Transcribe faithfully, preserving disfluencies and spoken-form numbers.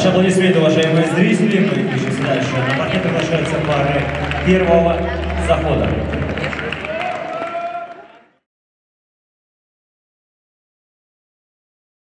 Ваши аплодисменты, уважаемые зрители. Мы движемся дальше. На паркет приглашаются пары первого захода.